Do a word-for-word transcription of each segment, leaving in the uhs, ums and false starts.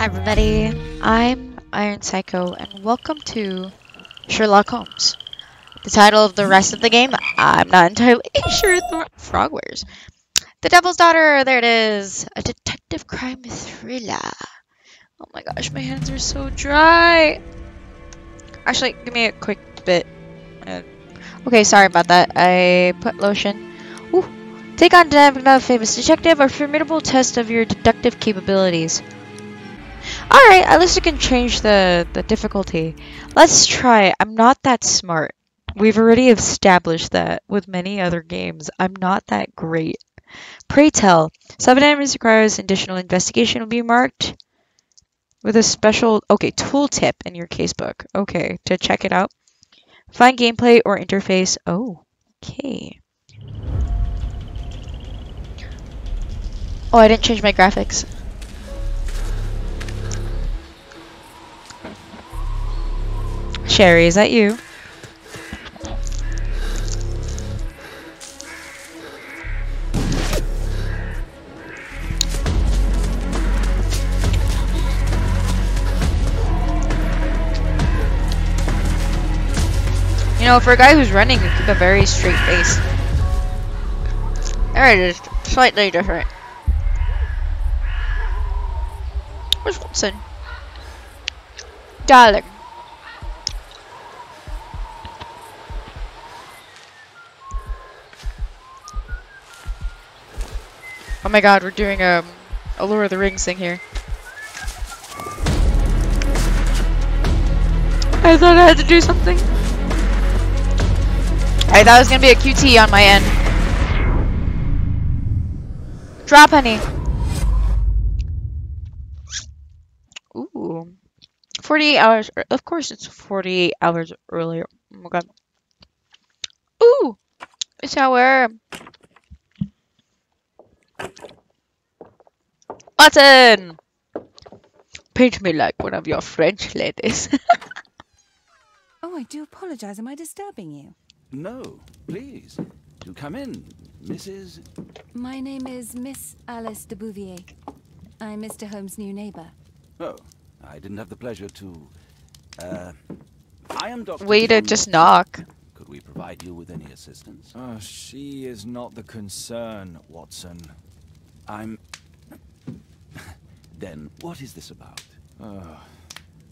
Hi everybody, I'm Iron Psycho and welcome to Sherlock Holmes. The title of the rest of the game, I'm not entirely sure. Frogwares. The Devil's Daughter, there it is. A detective crime thriller. Oh my gosh, my hands are so dry. Actually, give me a quick bit. Uh, okay, sorry about that. I put lotion. Ooh. Take on another famous detective, or formidable test of your deductive capabilities. Alright, at least you can change the, the difficulty. Let's try it. I'm not that smart. We've already established that with many other games. I'm not that great. Pray tell. Subdiamond requires additional investigation will be marked with a special, okay, tooltip in your casebook. Okay, to check it out. Find gameplay or interface. Oh, okay. Oh, I didn't change my graphics. Sherry, is that you? You know, for a guy who's running, you keep a very straight face. There it is. Slightly different. Where's Watson? Darling. Oh my god, we're doing um, a Lord of the Rings thing here. I thought I had to do something. I thought it was going to be a Q T on my end. Drop, honey. Ooh. forty-eight hours. Of course it's forty-eight hours earlier. Oh my god. Ooh. It's our... Watson! Paint me like one of your French ladies. Oh, I do apologize. Am I disturbing you? No, please. Do come in, Missus My name is Miss Alice de Bouvier. I'm Mister Holmes' new neighbor. Oh, I didn't have the pleasure to... Uh, I am Doctor Wait, I just knock. Could we provide you with any assistance? Oh, she is not the concern, Watson. I'm... Then, what is this about? Oh,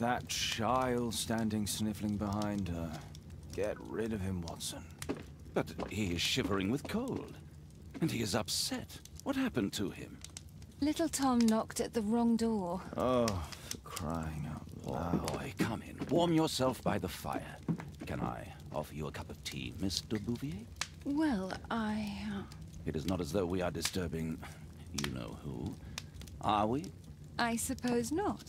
that child standing sniffling behind her. Get rid of him, Watson. But he is shivering with cold. And he is upset. What happened to him? Little Tom knocked at the wrong door. Oh, for crying out loud. Oh, boy, come in. Warm yourself by the fire. Can I offer you a cup of tea, Miss de Bouvier? Well, I... It is not as though we are disturbing... You know who. Are we? I suppose not.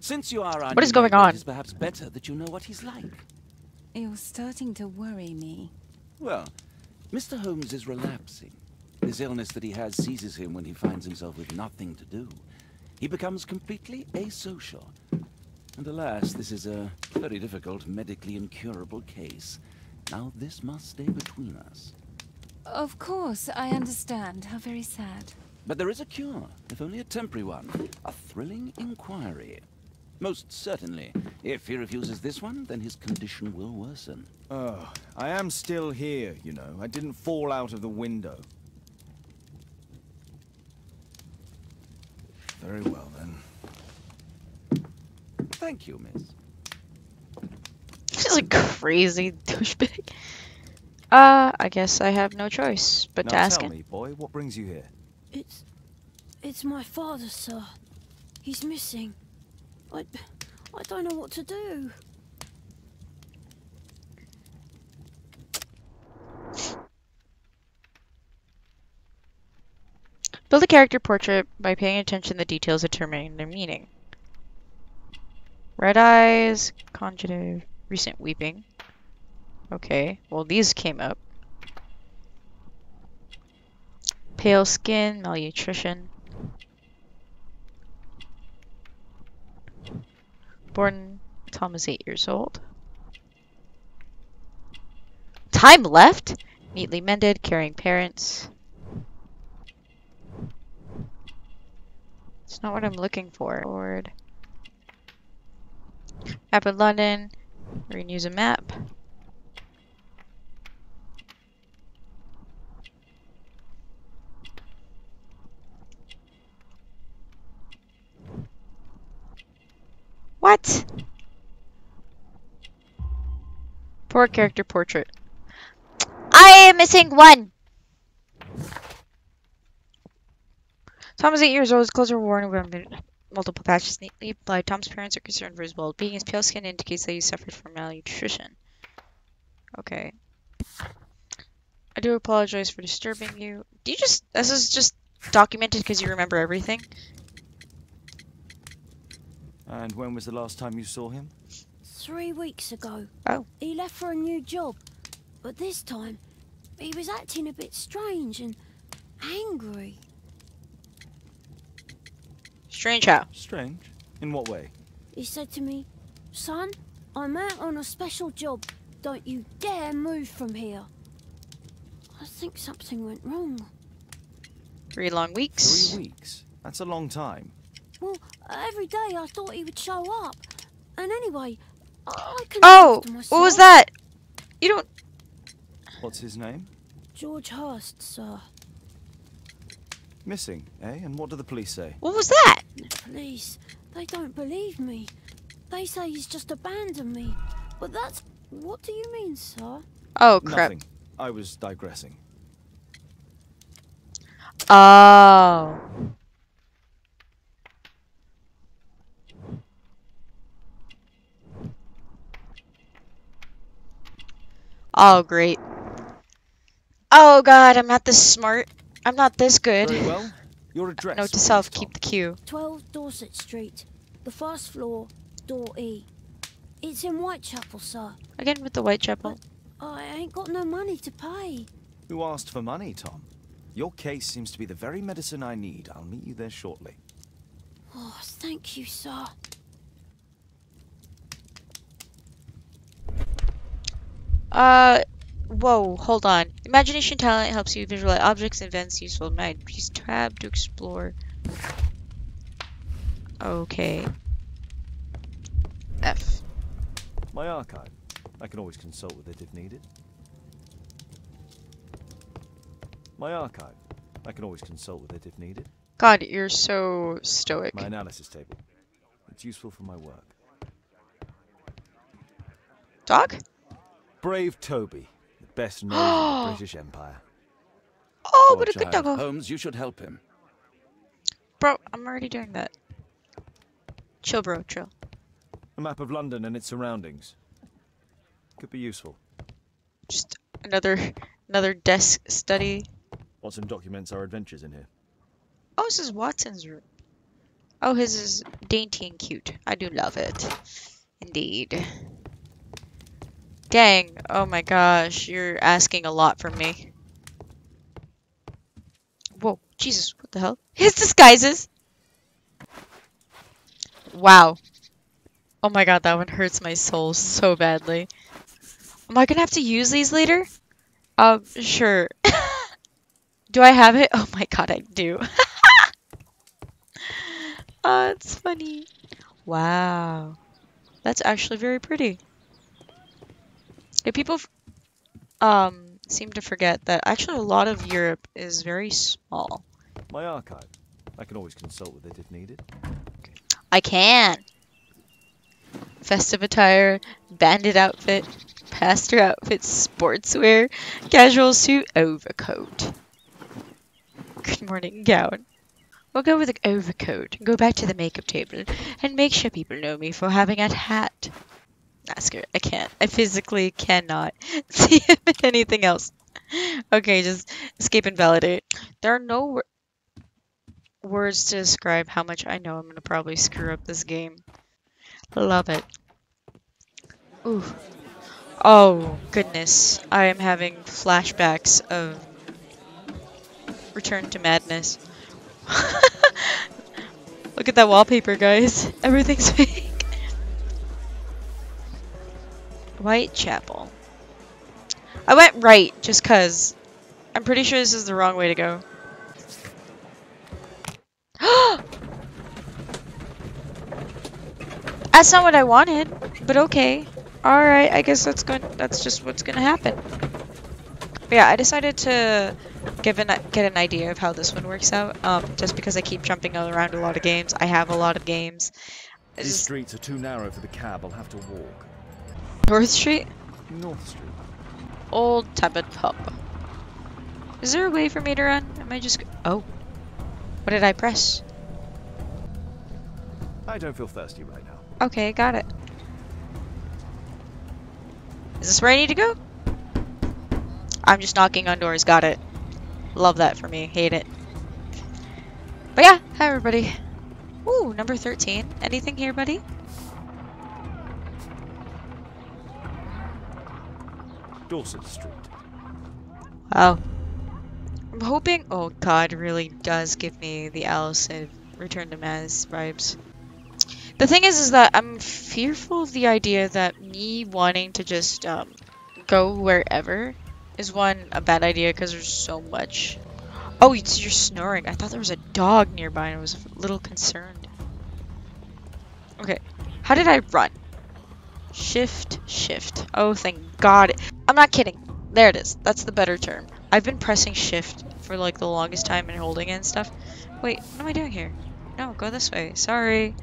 Since you are our What is going on? It is perhaps better that you know what he's like. You're starting to worry me. Well, Mister Holmes is relapsing. This illness that he has seizes him when he finds himself with nothing to do. He becomes completely asocial. And alas, this is a very difficult, medically incurable case. Now this must stay between us. Of course, I understand. How very sad. But there is a cure, if only a temporary one. A thrilling inquiry. Most certainly. If he refuses this one, then his condition will worsen. Oh, I am still here, you know. I didn't fall out of the window. Very well, then. Thank you, miss. She's a crazy douchebag. Uh, I guess I have no choice but now to ask him. Tell me, boy, what brings you here? It's... it's my father, sir. He's missing. I... I don't know what to do. Build a character portrait by paying attention to the details determining their meaning. Red eyes, conjunctive, recent weeping. Okay, well these came up. Pale skin, malnutrition. Born, Tom is eight years old. Time left? Neatly mended, caring parents. It's not what I'm looking for. Forward. Map of London. We're gonna use a map. What? Poor character portrait. I am missing one! Thomas, eight years old, his clothes were worn with multiple patches neatly applied. Tom's parents are concerned for his well-being. His pale skin indicates that he suffered from malnutrition. Okay. I do apologize for disturbing you. Do you just... This is just documented because you remember everything? And when was the last time you saw him? Three weeks ago. Oh. He left for a new job. But this time, he was acting a bit strange and angry. Strange how? Strange? In what way? He said to me, "Son, I'm out on a special job. Don't you dare move from here." I think something went wrong. Three long weeks? Three weeks? That's a long time. Well, every day I thought he would show up. And anyway, I can... Oh! What was that? You don't... What's his name? George Hurst, sir. Missing, eh? And what do the police say? What was that? The police, they don't believe me. They say he's just abandoned me. But that's... What do you mean, sir? Oh, crap. Nothing. I was digressing. Oh. Oh, great. Oh, God, I'm not this smart. I'm not this good. Very well. Your address. Note to self, keep the queue. twelve Dorset Street, the first floor, door E. It's in Whitechapel, sir. Again with the Whitechapel. But I ain't got no money to pay. Who asked for money, Tom? Your case seems to be the very medicine I need. I'll meet you there shortly. Oh, thank you, sir. Uh... Whoa, hold on. Imagination talent helps you visualize objects and events useful at night. Use tab to explore. Okay. F. My archive. I can always consult with it if needed. My archive. I can always consult with it if needed. God, you're so stoic. My analysis table. It's useful for my work. Dog? Brave Toby. Best known in the British Empire. Oh, Poor but a good dog. Holmes, you should help him. Bro, I'm already doing that. Chill, bro, chill. A map of London and its surroundings. Could be useful. Just another another desk study. Watson documents our adventures in here. Oh, this is Watson's room. Oh, his is dainty and cute. I do love it. Indeed. Dang, oh my gosh, you're asking a lot from me. Whoa, Jesus, what the hell? His disguises! Wow. Oh my god, that one hurts my soul so badly. Am I gonna have to use these later? Um, sure. Do I have it? Oh my god, I do. Oh, it's funny. Wow. That's actually very pretty. Yeah, people f um, seem to forget that actually a lot of Europe is very small. My archive. I can always consult with it if needed. Okay. I can! Festive attire, bandit outfit, pastor outfit, sportswear, casual suit, overcoat. Good morning, gown. We'll go with an overcoat, go back to the makeup table, and make sure people know me for having a hat. Ask her. I can't. I physically cannot see him in anything else. Okay, just escape and validate. There are no wor words to describe how much I know I'm gonna probably screw up this game. Love it. Ooh. Oh, goodness. I am having flashbacks of Return to Madness. Look at that wallpaper, guys. Everything's fake. Whitechapel. I went right just cause I'm pretty sure this is the wrong way to go. That's not what I wanted, but okay. Alright, I guess that's going that's just what's gonna happen. But yeah, I decided to give an get an idea of how this one works out. Um, just because I keep jumping around a lot of games. I have a lot of games. These just... streets are too narrow for the cab, I'll have to walk. North Street? North Street. Old Tabard Pub. Is there a way for me to run? Am I just oh. What did I press? I don't feel thirsty right now. Okay, got it. Is this where I need to go? I'm just knocking on doors, got it. Love that for me, hate it. But yeah, hi everybody. Ooh, number thirteen. Anything here, buddy? Dorset Street. Wow. I'm hoping... Oh god, really does give me the Alice in Return to Maz vibes. The thing is, is that I'm fearful of the idea that me wanting to just um, go wherever is one, a bad idea because there's so much. Oh, it's, you're snoring. I thought there was a dog nearby and I was a little concerned. Okay, how did I run? Shift, shift. Oh, thank god. I'm not kidding. There it is. That's the better term. I've been pressing shift for like the longest time and holding it and stuff. Wait, what am I doing here? No, go this way. Sorry.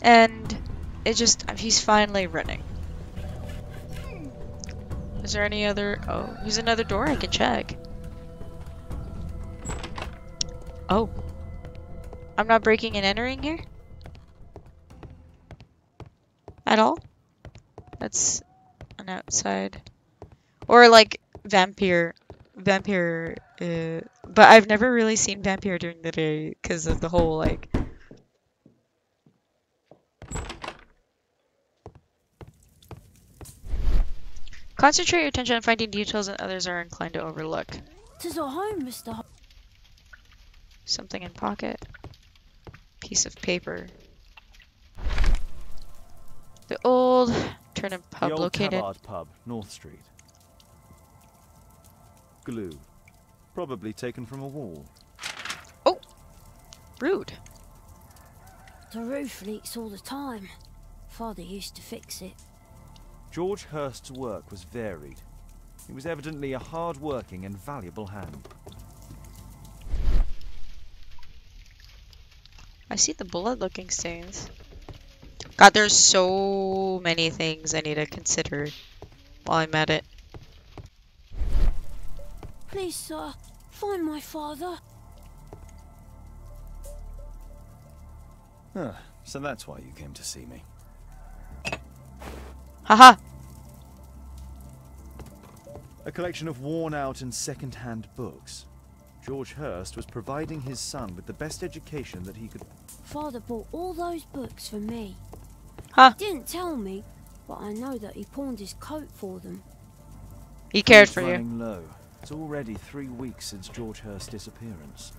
And it just, he's finally running. Is there any other, oh, there's another door I can check. Oh. I'm not breaking and entering here? At all? That's an outside. Or like vampire, vampire, uh, but I've never really seen vampire during the day because of the whole like, concentrate your attention on finding details that others are inclined to overlook. Tis a home, Mister Ho- Something in pocket. Piece of paper. The old turnip pub the old located. Tabard Pub, North Street. Glue, probably taken from a wall. Oh, rude. The roof leaks all the time. Father used to fix it. George Hurst's work was varied. He was evidently a hard-working and valuable hand. I see the bullet-looking stains. God, there's so many things I need to consider while I'm at it. Please, sir, find my father. Ah, so that's why you came to see me. Haha! A collection of worn-out and second-hand books. George Hurst was providing his son with the best education that he could... Father bought all those books for me. Huh. He didn't tell me, but I know that he pawned his coat for them. He cared for you. Low. It's already three weeks since George Hurst's disappearance.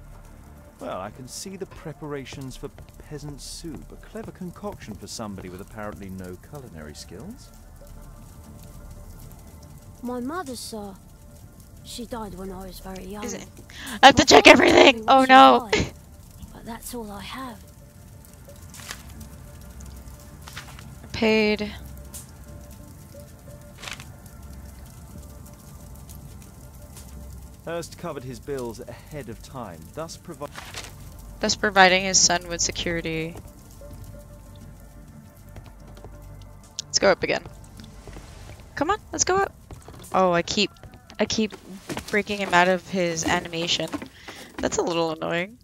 Well, I can see the preparations for peasant soup, a clever concoction for somebody with apparently no culinary skills. My mother, sir. She died when I was very young. Is it? I have to check everything! Oh no! But that's all I have. Paid. Hurst covered his bills ahead of time, thus provi- thus providing his son with security. Let's go up again. Come on, let's go up. Oh, I keep, I keep breaking him out of his animation. That's a little annoying.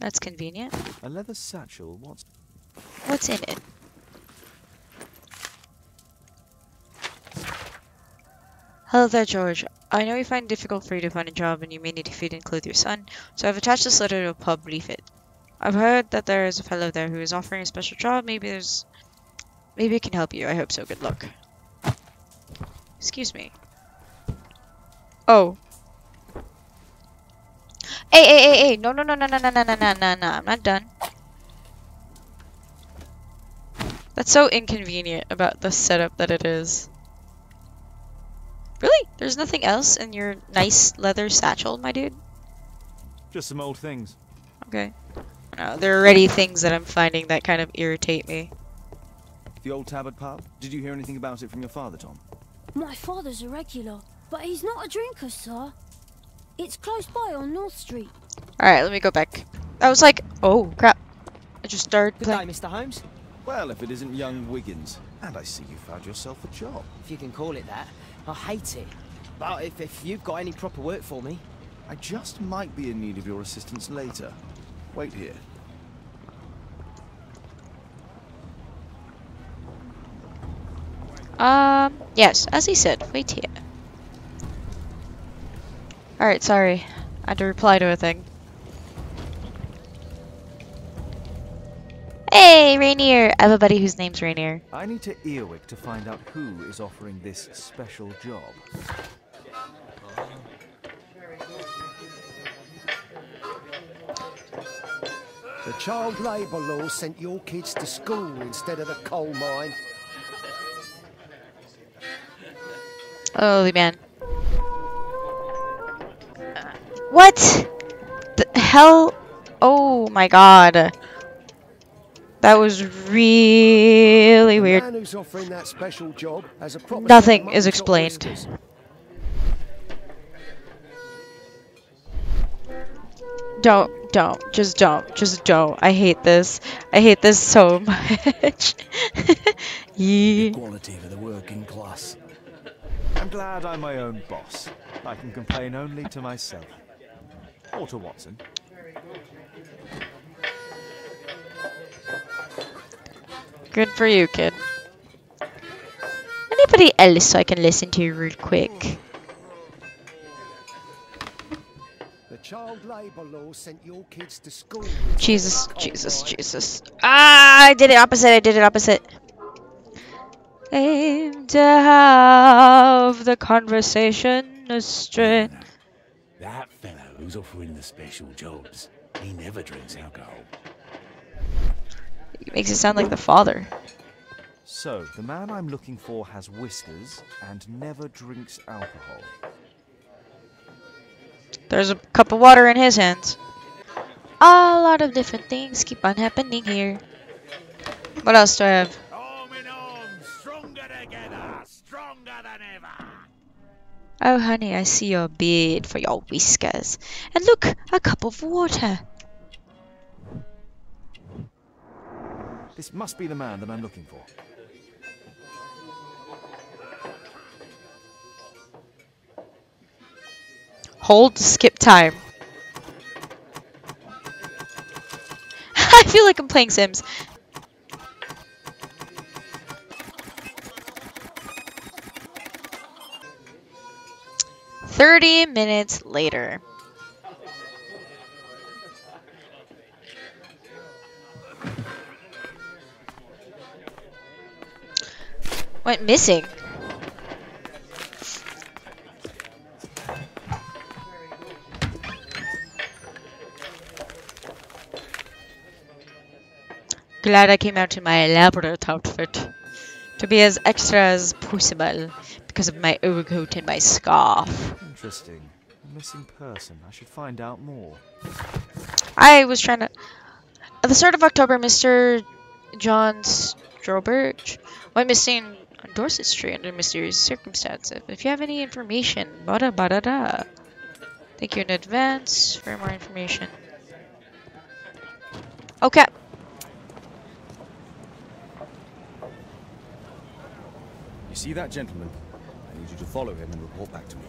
That's convenient. A leather satchel. What's what's in it? Hello there, George. I know you find it difficult for you to find a job and you may need to feed and clothe your son, so I've attached this letter to a pub leaflet. I've heard that there is a fellow there who is offering a special job. Maybe there's... Maybe it can help you. I hope so. Good luck. Excuse me. Oh. Hey, hey, hey, hey! No, no, no, no, no, no, no, no, no, no, no. I'm not done. That's so inconvenient about the setup that it is. Really? There's nothing else in your nice leather satchel, my dude? Just some old things. Okay. don't know. There are already things that I'm finding that kind of irritate me. The Old Tabard Pub? Did you hear anything about it from your father, Tom? My father's a regular, but he's not a drinker, sir. It's close by on North Street. Alright, let me go back. I was like, oh, crap. I just started playing. Good day, Mister Holmes. Well, if it isn't young Wiggins. And I see you found yourself a job. If you can call it that. I hate it. But if, if you've got any proper work for me... I just might be in need of your assistance later. Wait here. Um, yes, as he said, wait here. Alright, sorry. I had to reply to a thing. Hey, Rainier! I have a buddy whose name's Rainier. I need to Earwick to find out who is offering this special job. The child labour law sent your kids to school instead of the coal mine. Holy man. What the hell? Oh my god. That was really weird. The man who's offering that special job has a promise. Nothing is explained. Don't, don't, just don't, just don't. I hate this. I hate this so much. Yeah. Equality for the working class. I'm glad I'm my own boss. I can complain only to myself. Or to Watson. Good for you, kid. Anybody else I can listen to real quick? The child labour law sent your kids to school. Jesus, Jesus, Jesus. Ah, I did it opposite, I did it opposite. Aim to have the conversation astray. That fellow who's offering the special jobs, he never drinks alcohol. It makes it sound like the father. So, the man I'm looking for has whiskers and never drinks alcohol. There's a cup of water in his hands. A lot of different things keep on happening here. What else do I have? Oh, honey, I see your beard for your whiskers. And look, a cup of water. This must be the man that I'm looking for. Hold to skip time. I feel like I'm playing Sims. Thirty minutes later. Went missing. Glad I came out in my elaborate outfit. To be as extra as possible because of my overcoat and my scarf. Interesting. A missing person. I should find out more. I was trying to... At the start of October, Mister John Stroberge went missing on Dorset Street under mysterious circumstances. If you have any information, bada bada da. Thank you in advance for more information. Okay. You see that gentleman? I need you to follow him and report back to me.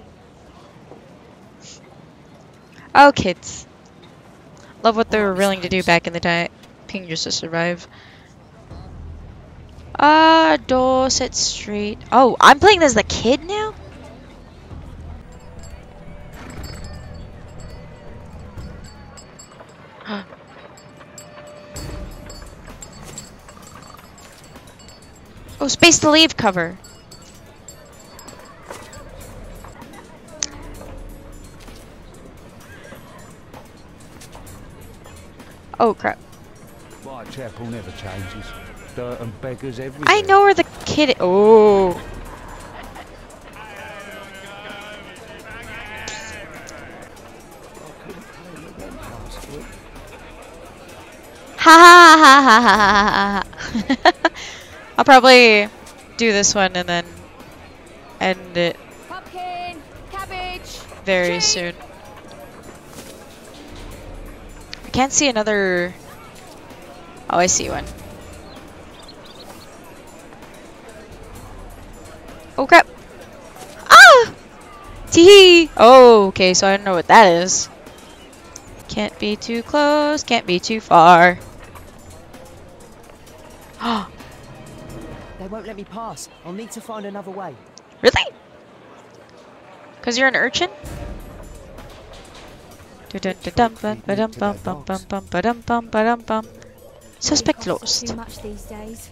Oh, kids. Love what they were willing to do back in the day. King just to survive. Ah, uh, Dorset Street. Oh, I'm playing as the kid now? Oh, space to leave cover. Oh crap. Whitechapel never changes. Dirt and beggars everywhere. I know where the kid is. Oh. ha ha ha ha ha ha. I'll probably do this one and then end it Pumpkin, cabbage, very tree. soon. I can't see another. Oh, I see one. Oh crap! Ah! Tee-hee! Oh, okay. So I don't know what that is. Can't be too close. Can't be too far. Oh. They won't let me pass. I'll need to find another way. Really? Because you're an urchin? Suspect lost. Too much these days.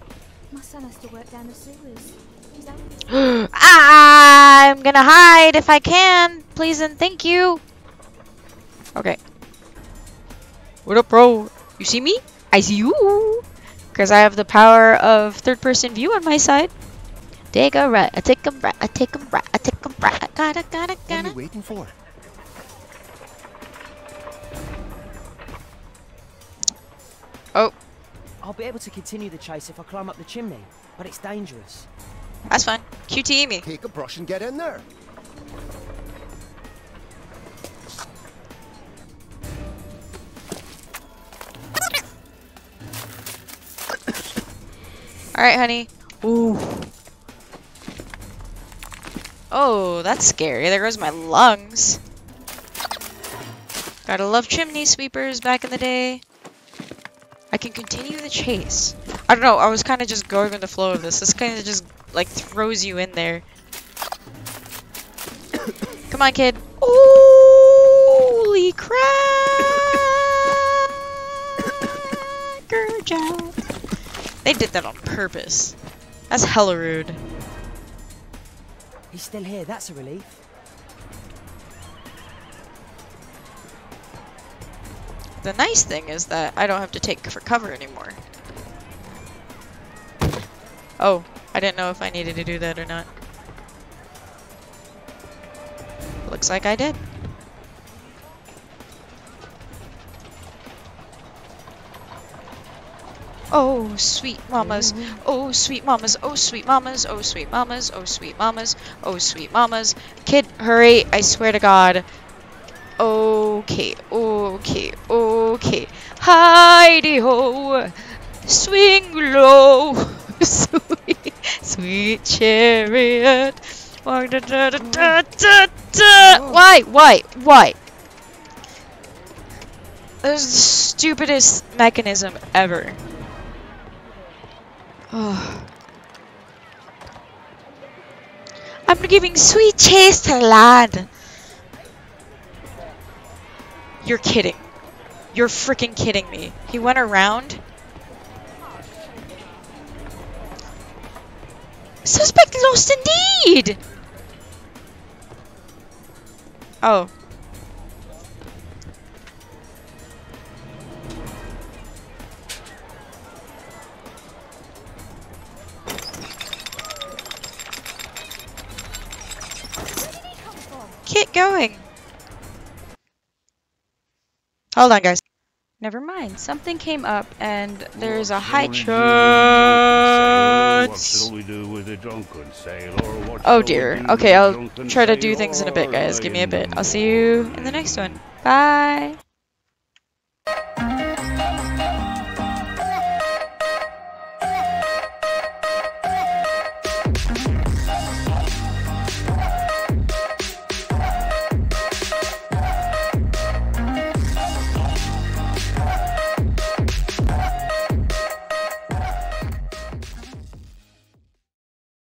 My son has to work down the sewers. I'm gonna hide if I can. Please and thank you. Okay. What up, bro? You see me? I see you. Because I have the power of third-person view on my side. Take a right. I take a right. I take a right. I take a right. I gotta, gotta, gotta. What are you waiting for? Oh. I'll be able to continue the chase if I climb up the chimney, but it's dangerous. That's fine. Q T E me. Take a brush and get in there. All right, honey. Ooh. Oh, that's scary. There goes my lungs. Gotta love chimney sweepers back in the day. I can continue the chase. I don't know. I was kind of just going with the flow of this. This kind of just like throws you in there. Come on, kid. Holy crap! Girl job. They did that on purpose. That's hella rude. He's still here. That's a relief. The nice thing is that I don't have to take for cover anymore. Oh, I didn't know if I needed to do that or not. Looks like I did. Oh sweet mamas, oh sweet mamas, oh sweet mamas, oh sweet mamas, oh sweet mamas, oh sweet mamas. Kid, hurry, I swear to God. Okay, okay, okay. Hidey-ho, swing low, sweet, sweet chariot. Why, why, why? That was the stupidest mechanism ever. Oh. I'm giving sweet chase to the lad. You're kidding. You're freaking kidding me. He went around. Suspect lost indeed! Oh. Get going. Hold on, guys. Never mind. Something came up, and there's a high chance. Oh dear. Okay, I'll try to do things in a bit, guys. Give me a bit. I'll see you in the next one. Bye.